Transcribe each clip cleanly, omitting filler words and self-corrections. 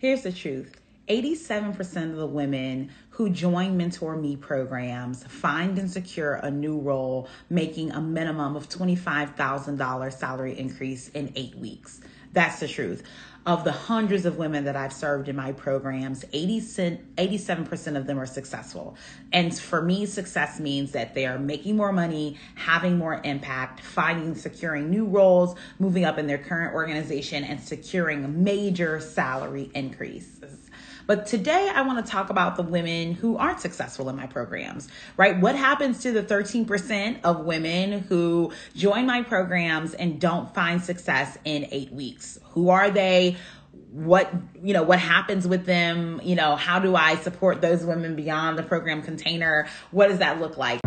Here's the truth. 87% of the women who join Mentor Me programs find and secure a new role, making a minimum of $25,000 salary increase in 8 weeks. That's the truth. Of the hundreds of women that I've served in my programs, 87% of them are successful. And for me, success means that they are making more money, having more impact, finding, securing new roles, moving up in their current organization, and securing major salary increases. But today I want to talk about the women who aren't successful in my programs, right? What happens to the 13% of women who join my programs and don't find success in 8 weeks? Who are they? What happens with them? How do I support those women beyond the program container? What does that look like?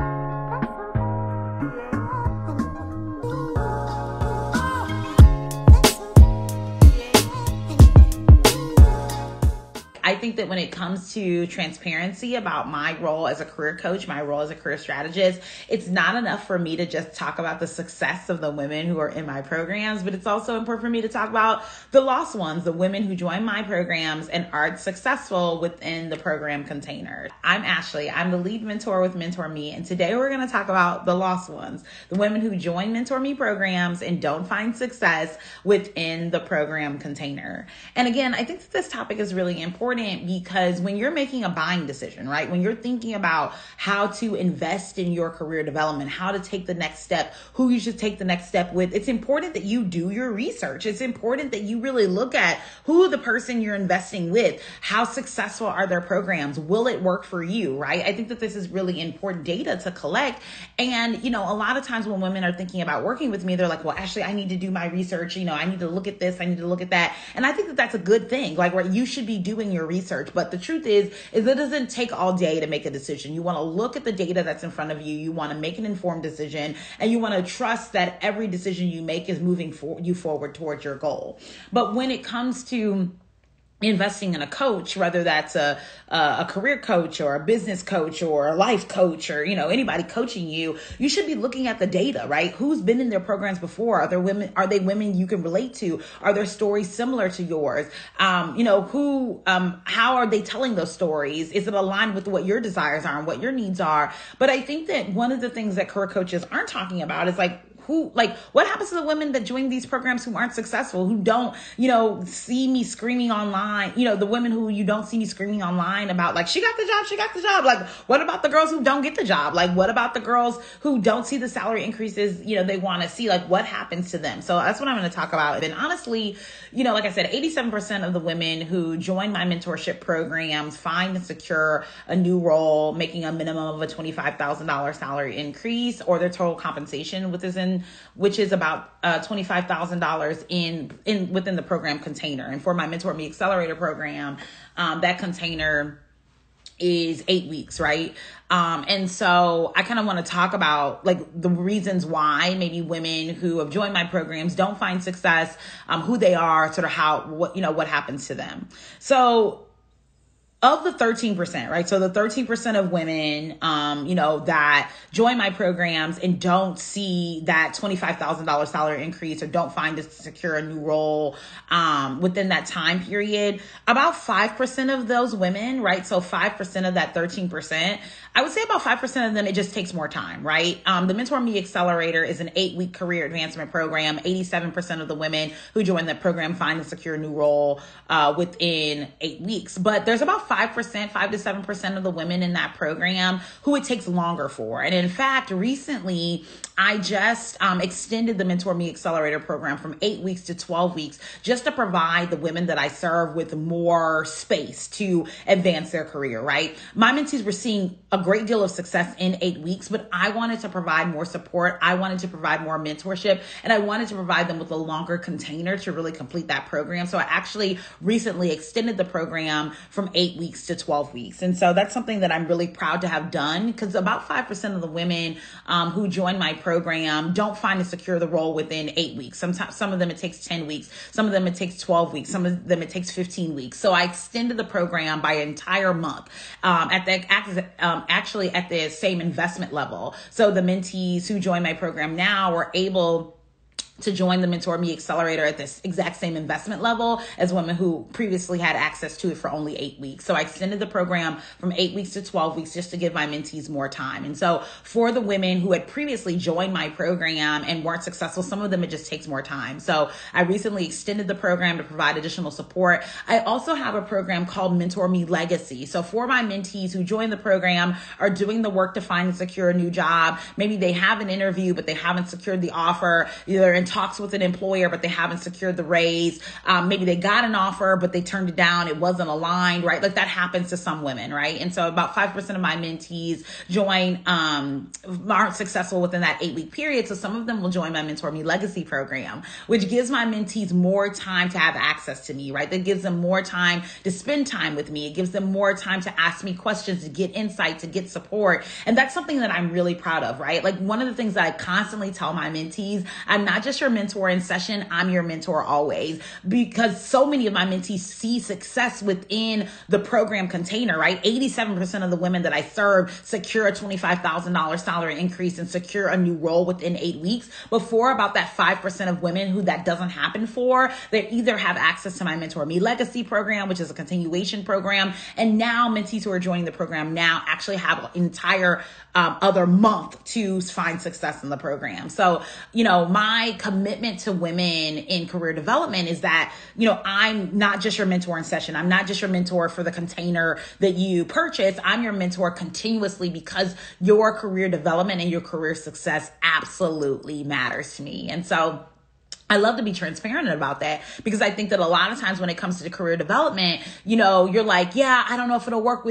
I think that when it comes to transparency about my role as a career coach, my role as a career strategist, it's not enough for me to just talk about the success of the women who are in my programs, but it's also important for me to talk about the lost ones, the women who join my programs and aren't successful within the program container. I'm Ashley. I'm the lead mentor with Mentor Me, and today we're going to talk about the lost ones, the women who join Mentor Me programs and don't find success within the program container. And again, I think that this topic is really important, because when you're making a buying decision, right? When you're thinking about how to invest in your career development, how to take the next step, who you should take the next step with, it's important that you do your research. It's important that you really look at who the person you're investing with, how successful are their programs, will it work for you, right? I think that this is really important data to collect. And, a lot of times when women are thinking about working with me, they're like, well, Ashley, I need to do my research. I need to look at this. I need to look at that. And I think that that's a good thing. Right? You should be doing your research. But the truth is it doesn't take all day to make a decision. You want to look at the data that's in front of you. You want to make an informed decision, and you want to trust that every decision you make is moving you forward towards your goal. But when it comes to investing in a coach, whether that's a career coach or a business coach or a life coach or, anybody coaching you, you should be looking at the data, right? Who's been in their programs before? Are they women you can relate to? Are their stories similar to yours? How are they telling those stories? Is it aligned with what your desires are and what your needs are? But I think that one of the things that career coaches aren't talking about is what happens to the women that join these programs who aren't successful, who don't, see me screaming online, the women who you don't see me screaming online about, she got the job. What about the girls who don't get the job? What about the girls who don't see the salary increases, they want to see? What happens to them? So that's what I'm going to talk about. And honestly, like I said, 87% of the women who join my mentorship programs find and secure a new role, making a minimum of a $25,000 salary increase, or their total compensation which is about $25,000 within the program container. And for my Mentor Me Accelerator program, that container is 8 weeks, right? And so I kind of want to talk about the reasons why maybe women who have joined my programs don't find success, who they are, sort of what happens to them. So of the 13%, right? So the 13% of women, that join my programs and don't see that $25,000 salary increase or don't find it to secure a new role, within that time period, about 5% of those women, right? So 5% of that 13%, I would say about 5% of them, it just takes more time, right? The Mentor Me Accelerator is an 8-week career advancement program. 87% of the women who join the program find and secure a new role, within 8 weeks. But there's about 5 to 7% of the women in that program who it takes longer for. And in fact, recently, I just extended the Mentor Me Accelerator program from 8 weeks to 12 weeks just to provide the women that I serve with more space to advance their career, right? My mentees were seeing a great deal of success in 8 weeks, but I wanted to provide more support. I wanted to provide more mentorship, and I wanted to provide them with a longer container to really complete that program. So I actually recently extended the program from 8 weeks to 12 weeks. And so that's something that I'm really proud to have done, because about 5% of the women who join my program don't find and secure the role within 8 weeks. Sometimes some of them it takes 10 weeks. Some of them it takes 12 weeks. Some of them it takes 15 weeks. So I extended the program by an entire month at the same investment level. So the mentees who join my program now were able to join the Mentor Me Accelerator at this exact same investment level as women who previously had access to it for only 8 weeks. So I extended the program from 8 weeks to 12 weeks just to give my mentees more time. And so for the women who had previously joined my program and weren't successful, some of them it just takes more time. So I recently extended the program to provide additional support. I also have a program called Mentor Me Legacy. So for my mentees who join the program, are doing the work to find and secure a new job, maybe they have an interview, but they haven't secured the offer, they're in talks with an employer, but they haven't secured the raise. Maybe they got an offer, but they turned it down. It wasn't aligned, right? Like that happens to some women, right? And so about 5% of my mentees aren't successful within that 8-week period. So some of them will join my Mentor Me Legacy program, which gives my mentees more time to have access to me, right? That gives them more time to spend time with me. It gives them more time to ask me questions, to get insight, to get support. And that's something that I'm really proud of, right? Like one of the things that I constantly tell my mentees, I'm not just your mentor in session, I'm your mentor always, because so many of my mentees see success within the program container, right? 87% of the women that I serve secure a $25,000 salary increase and secure a new role within 8 weeks. Before, about that 5% of women who that doesn't happen for, they either have access to my Mentor Me Legacy program, which is a continuation program. And now mentees who are joining the program now actually have an entire other month to find success in the program. So, you know, my commitment to women in career development is that, you know, I'm not just your mentor in session. I'm not just your mentor for the container that you purchase. I'm your mentor continuously because your career development and your career success absolutely matters to me. And so I love to be transparent about that because I think that a lot of times when it comes to career development, you know, you're like, yeah, I don't know if it'll work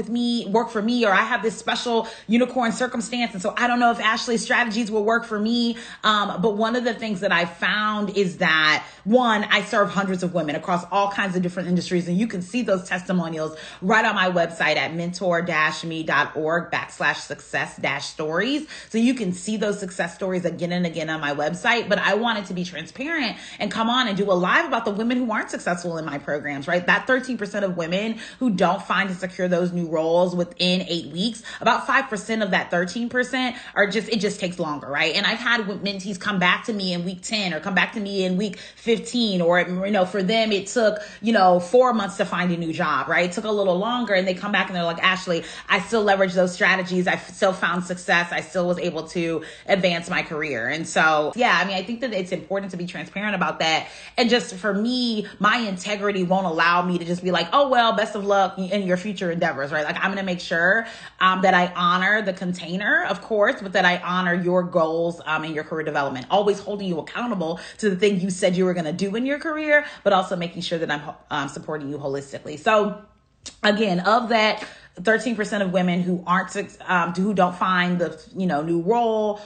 for me, or I have this special unicorn circumstance. And so I don't know if Ashley's strategies will work for me. But one of the things that I found is that, one, I serve hundreds of women across all kinds of different industries. And you can see those testimonials right on my website at mentor-me.org/success-stories. So you can see those success stories again and again on my website. But I wanted to be transparent and come on and do a live about the women who aren't successful in my programs, right? That 13% of women who don't find and secure those new roles within 8 weeks, about 5% of that 13% are it just takes longer, right? And I've had mentees come back to me in week 10 or come back to me in week 15, or, you know, for them, it took, you know, 4 months to find a new job, right? It took a little longer, and they come back and they're like, Ashley, I still leveraged those strategies. I still found success. I still was able to advance my career. And so, yeah, I mean, I think that it's important to be transparent about that. And just for me, my integrity won't allow me to just be like, oh, well, best of luck in your future endeavors, right? Like I'm going to make sure that I honor the container, of course, but that I honor your goals and your career development, always holding you accountable to the thing you said you were going to do in your career, but also making sure that I'm supporting you holistically. So again, of that 13% of women who aren't, who don't find the, you know, new role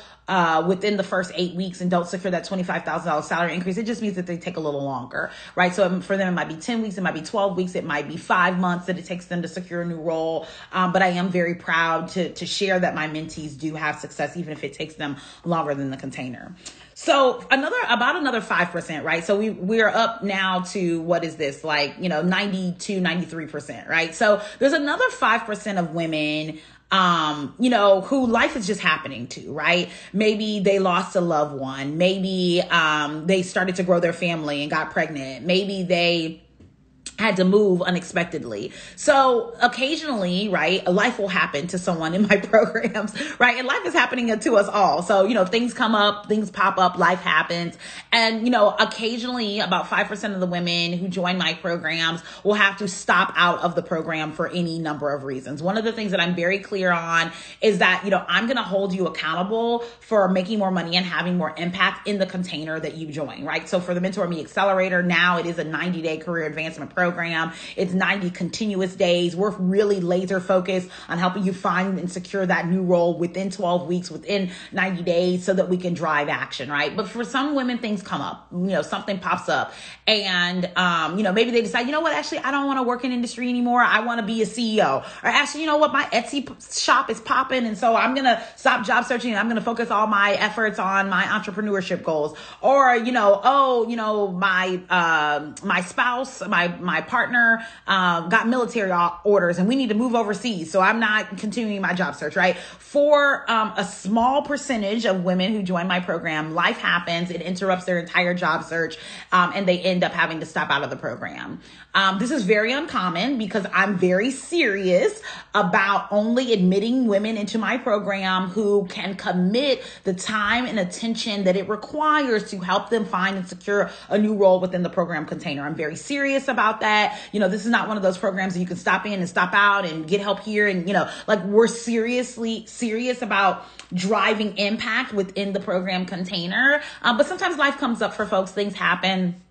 within the first 8 weeks and don't secure that $25,000 salary increase, it just means that they take a little longer, right? So for them, it might be 10 weeks, it might be 12 weeks, it might be 5 months that it takes them to secure a new role. But I am very proud to share that my mentees do have success, even if it takes them longer than the container. So about another 5%, right? So we're up now to, what is this? Like, you know, 92, 93%, right? So there's another 5% of women, you know, who life is just happening to, right? Maybe they lost a loved one. Maybe, they started to grow their family and got pregnant. Maybe they had to move unexpectedly. So occasionally, right, life will happen to someone in my programs, right? And life is happening to us all. So, you know, things come up, things pop up, life happens. And, you know, occasionally about 5% of the women who join my programs will have to stop out of the program for any number of reasons. One of the things that I'm very clear on is that, you know, I'm going to hold you accountable for making more money and having more impact in the container that you join, right? So for the Mentor Me Accelerator, now it is a 90-day career advancement program. It's 90 continuous days. We're really laser focused on helping you find and secure that new role within 12 weeks, within 90 days, so that we can drive action, right? But for some women, things come up, you know, something pops up, and, you know, maybe they decide, you know what, actually, I don't want to work in industry anymore. I want to be a CEO. Or actually, you know what, my Etsy shop is popping, and so I'm going to stop job searching and I'm going to focus all my efforts on my entrepreneurship goals. Or, you know, oh, you know, my spouse, my my partner got military orders and we need to move overseas, so I'm not continuing my job search, right? For a small percentage of women who join my program, life happens. It interrupts their entire job search, and they end up having to stop out of the program. This is very uncommon because I'm very serious about only admitting women into my program who can commit the time and attention that it requires to help them find and secure a new role within the program container. I'm very serious about that. You know, this is not one of those programs that you can stop in and stop out and get help here. And, you know, like, we're seriously serious about driving impact within the program container. But sometimes life comes up for folks, things happen.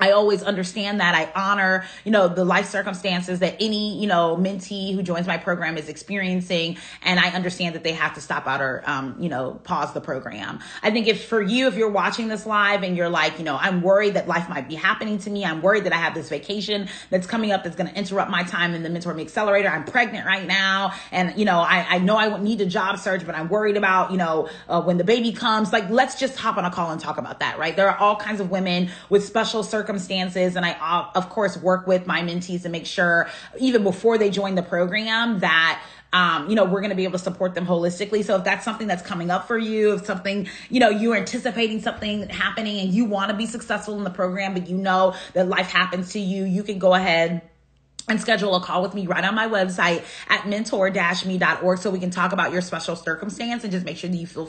I always understand that. I honor, you know, the life circumstances that any, you know, mentee who joins my program is experiencing. And I understand that they have to stop out or, you know, pause the program. I think if for you, if you're watching this live and you're like, you know, I'm worried that life might be happening to me. I'm worried that I have this vacation that's coming up that's going to interrupt my time in the Mentor Me Accelerator. I'm pregnant right now. And, you know I need a job search, but I'm worried about, you know, when the baby comes. Like, let's just hop on a call and talk about that, right? There are all kinds of women with special circumstances. And I, of course, work with my mentees to make sure even before they join the program that, you know, we're going to be able to support them holistically. So if that's something that's coming up for you, if something, you know, you're anticipating something happening and you want to be successful in the program, but you know that life happens to you, you can go ahead and schedule a call with me right on my website at mentor-me.org so we can talk about your special circumstance and just make sure that you feel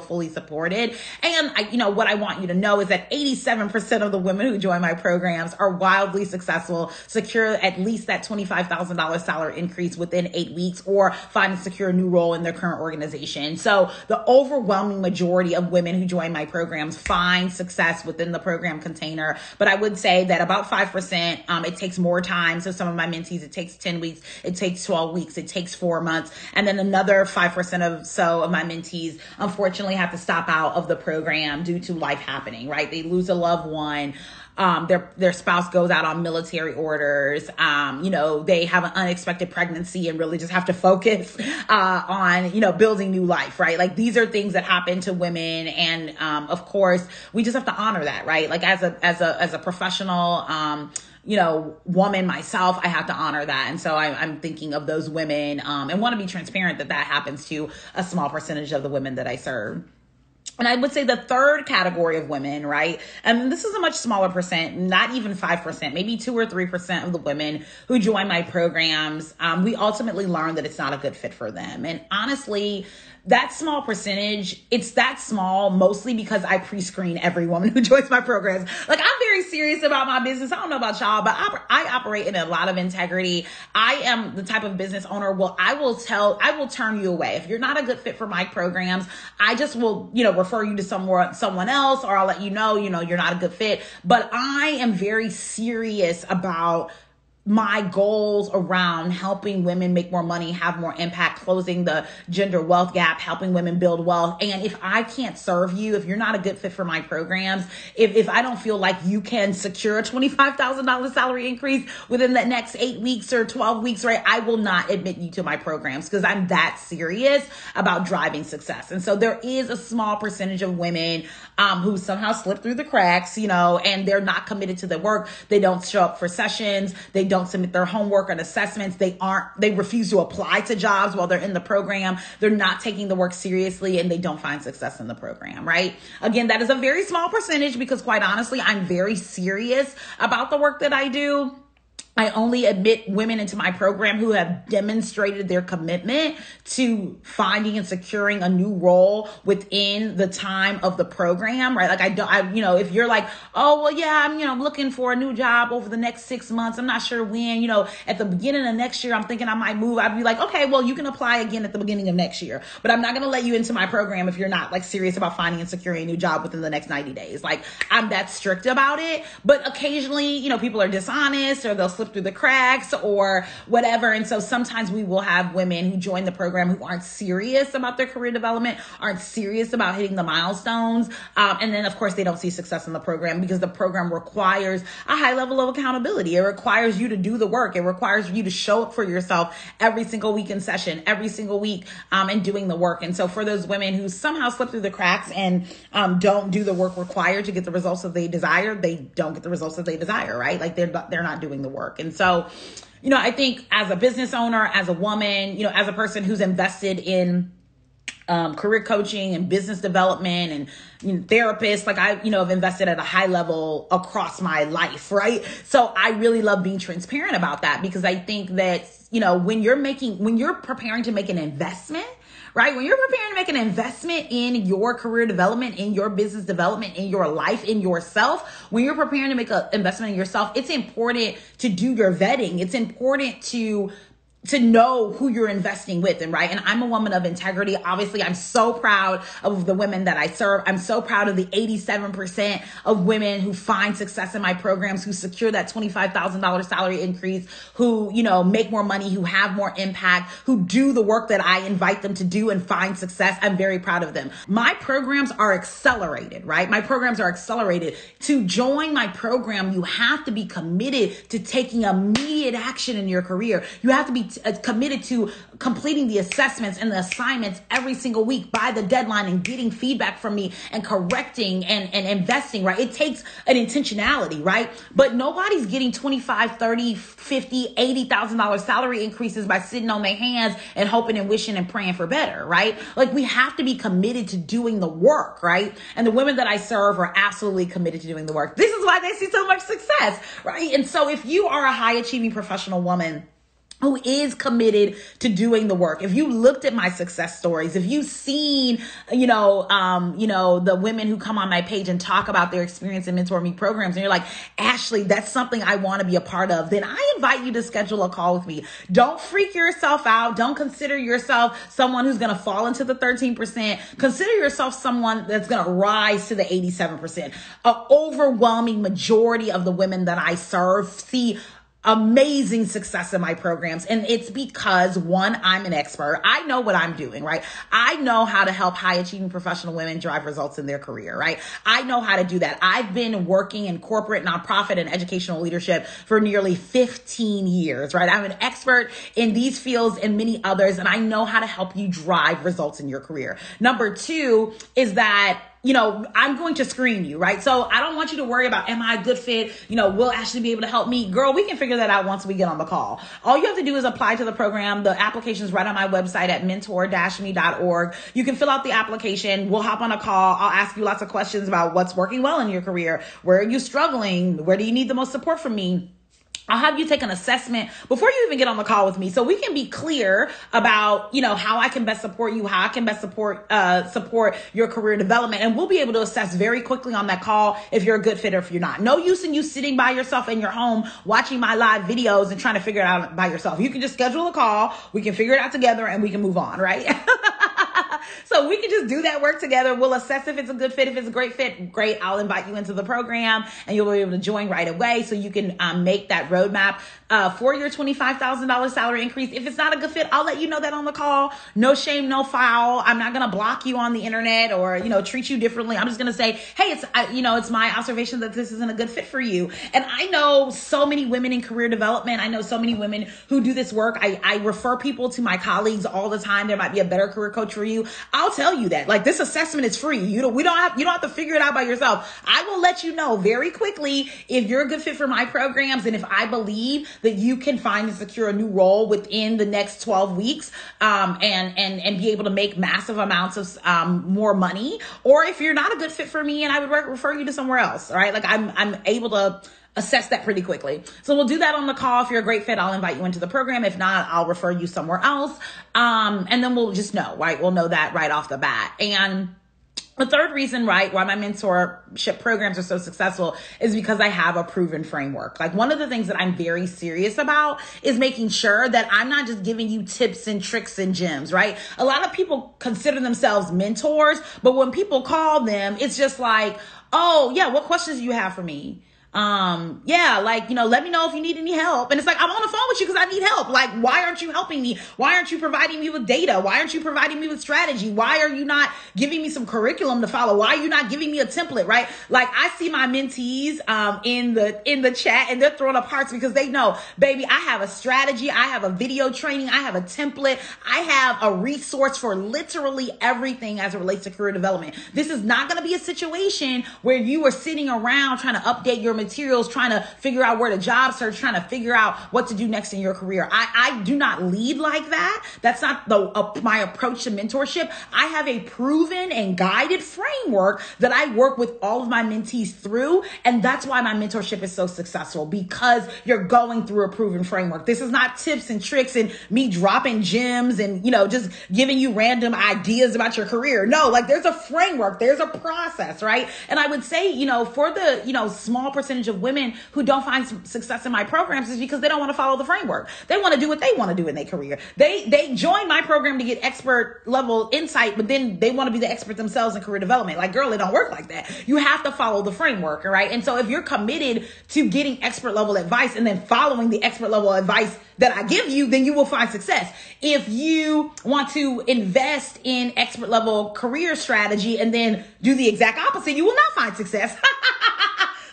fully supported. And, you know, what I want you to know is that 87% of the women who join my programs are wildly successful, secure at least that $25,000 salary increase within 8 weeks, or find and secure a new role in their current organization. So the overwhelming majority of women who join my programs find success within the program container. But I would say that about 5%, it takes more time. So some of my mentees, it takes 10 weeks, it takes 12 weeks, it takes 4 months. And then another 5% or so of my mentees, unfortunately, have to stop out of the program due to life happening, right? They lose a loved one. Their spouse goes out on military orders. You know, they have an unexpected pregnancy and really just have to focus on, you know, building new life, right? Like, these are things that happen to women. And, of course, we just have to honor that, right? Like, as a professional, you know, woman myself, I have to honor that. And so I'm thinking of those women, and want to be transparent that that happens to a small percentage of the women that I serve. And I would say the third category of women, right? And this is a much smaller percent, not even 5%, maybe 2 or 3% of the women who join my programs. We ultimately learn that it's not a good fit for them. And honestly, that small percentage, it's that small mostly because I pre-screen every woman who joins my programs. Like, I'm very serious about my business. I don't know about y'all, but I operate in a lot of integrity. I am the type of business owner where I will turn you away. If you're not a good fit for my programs, I just will, you know, refer you to someone else, or I'll let you know, you're not a good fit. But I am very serious about my goals around helping women make more money, have more impact, closing the gender wealth gap, helping women build wealth. And if I can't serve you, if you're not a good fit for my programs, if I don't feel like you can secure a $25,000 salary increase within the next 8 weeks or 12 weeks, right, I will not admit you to my programs, because I'm that serious about driving success. And so there is a small percentage of women who somehow slip through the cracks, you know, and they're not committed to the work. They don't show up for sessions. They don't submit their homework and assessments. They refuse to apply to jobs while they're in the program. They're not taking the work seriously, and they don't find success in the program, right? Again, that is a very small percentage because, quite honestly, I'm very serious about the work that I do. I only admit women into my program who have demonstrated their commitment to finding and securing a new role within the time of the program, right? Like, you know, if you're like, oh, well, yeah, I'm, you know, looking for a new job over the next 6 months. I'm not sure when, you know, at the beginning of next year, I'm thinking I might move. I'd be like, okay, well, you can apply again at the beginning of next year, but I'm not going to let you into my program if you're not, like, serious about finding and securing a new job within the next 90 days. Like, I'm that strict about it. But occasionally, you know, people are dishonest, or they'll slip slip through the cracks or whatever. And so sometimes we will have women who join the program who aren't serious about their career development, aren't serious about hitting the milestones. And then, of course, they don't see success in the program because the program requires a high level of accountability. It requires you to do the work. It requires you to show up for yourself every single week in session, every single week, and doing the work. And so for those women who somehow slip through the cracks and don't do the work required to get the results that they desire, they don't get the results that they desire, right? Like they're not doing the work. And so, you know, I think as a business owner, as a woman, you know, as a person who's invested in career coaching and business development and therapists, like I, have invested at a high level across my life, right? So I really love being transparent about that because I think that, you know, when you're preparing to make an investment, right? When you're preparing to make an investment in your career development, in your business development, in your life, in yourself, when you're preparing to make an investment in yourself, it's important to do your vetting. It's important to know who you're investing with. And right. And I'm a woman of integrity. Obviously, I'm so proud of the women that I serve. I'm so proud of the 87% of women who find success in my programs, who secure that $25,000 salary increase, who, you know, make more money, who have more impact, who do the work that I invite them to do and find success. I'm very proud of them. My programs are accelerated, right? My programs are accelerated. To join my program, you have to be committed to taking immediate action in your career. You have to be committed to completing the assessments and the assignments every single week by the deadline and getting feedback from me and correcting and investing, right? It takes an intentionality, right? But nobody's getting $25, $30, $50, $80,000 salary increases by sitting on their hands and hoping and wishing and praying for better, right? Like we have to be committed to doing the work, right? And the women that I serve are absolutely committed to doing the work. This is why they see so much success, right? And so if you are a high achieving professional woman who is committed to doing the work, if you looked at my success stories, if you've seen, the women who come on my page and talk about their experience in Mentor Me programs, and you're like, Ashley, that's something I want to be a part of, then I invite you to schedule a call with me. Don't freak yourself out. Don't consider yourself someone who's going to fall into the 13%. Consider yourself someone that's going to rise to the 87%. An overwhelming majority of the women that I serve see amazing success in my programs. And it's because, one, I'm an expert. I know what I'm doing, right? I know how to help high achieving professional women drive results in their career, right? I know how to do that. I've been working in corporate, nonprofit, and educational leadership for nearly 15 years, right? I'm an expert in these fields and many others, and I know how to help you drive results in your career. Number two is that I'm going to screen you, right? So I don't want you to worry about, am I a good fit? Will Ashley be able to help me? Girl, we can figure that out once we get on the call. All you have to do is apply to the program. The application is right on my website at mentor-me.org. You can fill out the application. We'll hop on a call. I'll ask you lots of questions about what's working well in your career. Where are you struggling? Where do you need the most support from me? I'll have you take an assessment before you even get on the call with me, so we can be clear about, how I can best support you, how I can best support your career development. And we'll be able to assess very quickly on that call if you're a good fit or if you're not. No use in you sitting by yourself in your home, watching my live videos and trying to figure it out by yourself. You can just schedule a call. We can figure it out together and we can move on, right? So we can just do that work together. We'll assess if it's a good fit. If it's a great fit, great. I'll invite you into the program and you'll be able to join right away so you can make that roadmap for your $25,000 salary increase. If it's not a good fit, I'll let you know that on the call. No shame, no foul. I'm not going to block you on the internet or, treat you differently. I'm just going to say, hey, it's my observation that this isn't a good fit for you. And I know so many women in career development. I know so many women who do this work. I refer people to my colleagues all the time. There might be a better career coach for you. I'll tell you that, like, this assessment is free. You don't have to figure it out by yourself. I will let you know very quickly if you're a good fit for my programs and if I believe that you can find and secure a new role within the next 12 weeks, and be able to make massive amounts of more money, or if you're not a good fit for me and I would refer you to somewhere else. All right, like I'm able to assess that pretty quickly. So we'll do that on the call. If you're a great fit, I'll invite you into the program. If not, I'll refer you somewhere else. And then we'll just know, right? We'll know that right off the bat. And the third reason, right, why my mentorship programs are so successful is because I have a proven framework. Like, one of the things that I'm very serious about is making sure that I'm not just giving you tips and tricks and gems, right? A lot of people consider themselves mentors, but when people call them, it's just like, oh yeah, what questions do you have for me? let me know if you need any help. And it's like, I'm on the phone with you because I need help. Like, why aren't you helping me? Why aren't you providing me with data? Why aren't you providing me with strategy? Why are you not giving me some curriculum to follow? Why are you not giving me a template, right? Like, I see my mentees, in the chat, and they're throwing up hearts because they know, baby, I have a strategy. I have a video training. I have a template. I have a resource for literally everything as it relates to career development. This is not going to be a situation where you are sitting around trying to update your materials, trying to figure out where to job search, trying to figure out what to do next in your career. I do not lead like that. That's not my approach to mentorship. I have a proven and guided framework that I work with all of my mentees through. And that's why my mentorship is so successful, because you're going through a proven framework. This is not tips and tricks and me dropping gems and, just giving you random ideas about your career. No, like, there's a framework, there's a process, right? And I would say, for the, small percentage of women who don't find success in my programs is because they don't want to follow the framework. They want to do what they want to do in their career. They join my program to get expert level insight, but then they want to be the expert themselves in career development. Like, girl, it don't work like that. You have to follow the framework, right? And so if you're committed to getting expert level advice and then following the expert level advice that I give you, then you will find success. If you want to invest in expert level career strategy and then do the exact opposite, you will not find success.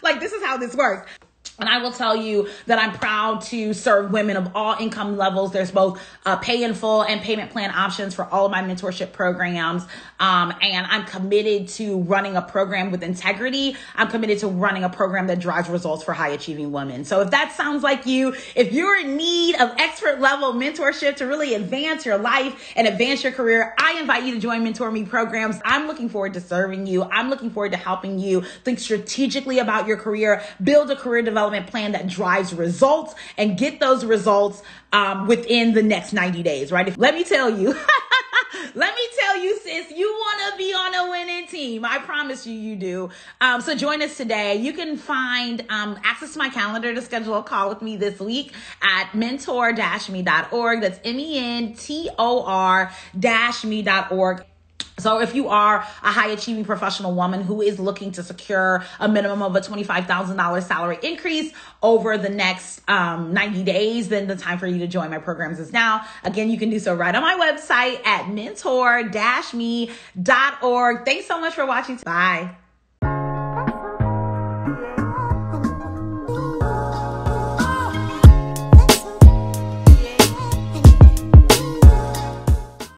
Like, this is how this works. And I will tell you that I'm proud to serve women of all income levels. There's both pay in full and payment plan options for all of my mentorship programs. And I'm committed to running a program with integrity. I'm committed to running a program that drives results for high achieving women. So if that sounds like you, if you're in need of expert level mentorship to really advance your life and advance your career, I invite you to join Mentor Me programs. I'm looking forward to serving you. I'm looking forward to helping you think strategically about your career, build a career development plan that drives results, and get those results within the next 90 days, right? Let me tell you, sis, you want to be on a winning team. I promise you, you do. So join us today. You can find access to my calendar to schedule a call with me this week at mentor-me.org. That's mentor-me.org. So if you are a high achieving professional woman who is looking to secure a minimum of a $25,000 salary increase over the next 90 days, then the time for you to join my programs is now. Again, you can do so right on my website at mentor-me.org. Thanks so much for watching. Bye.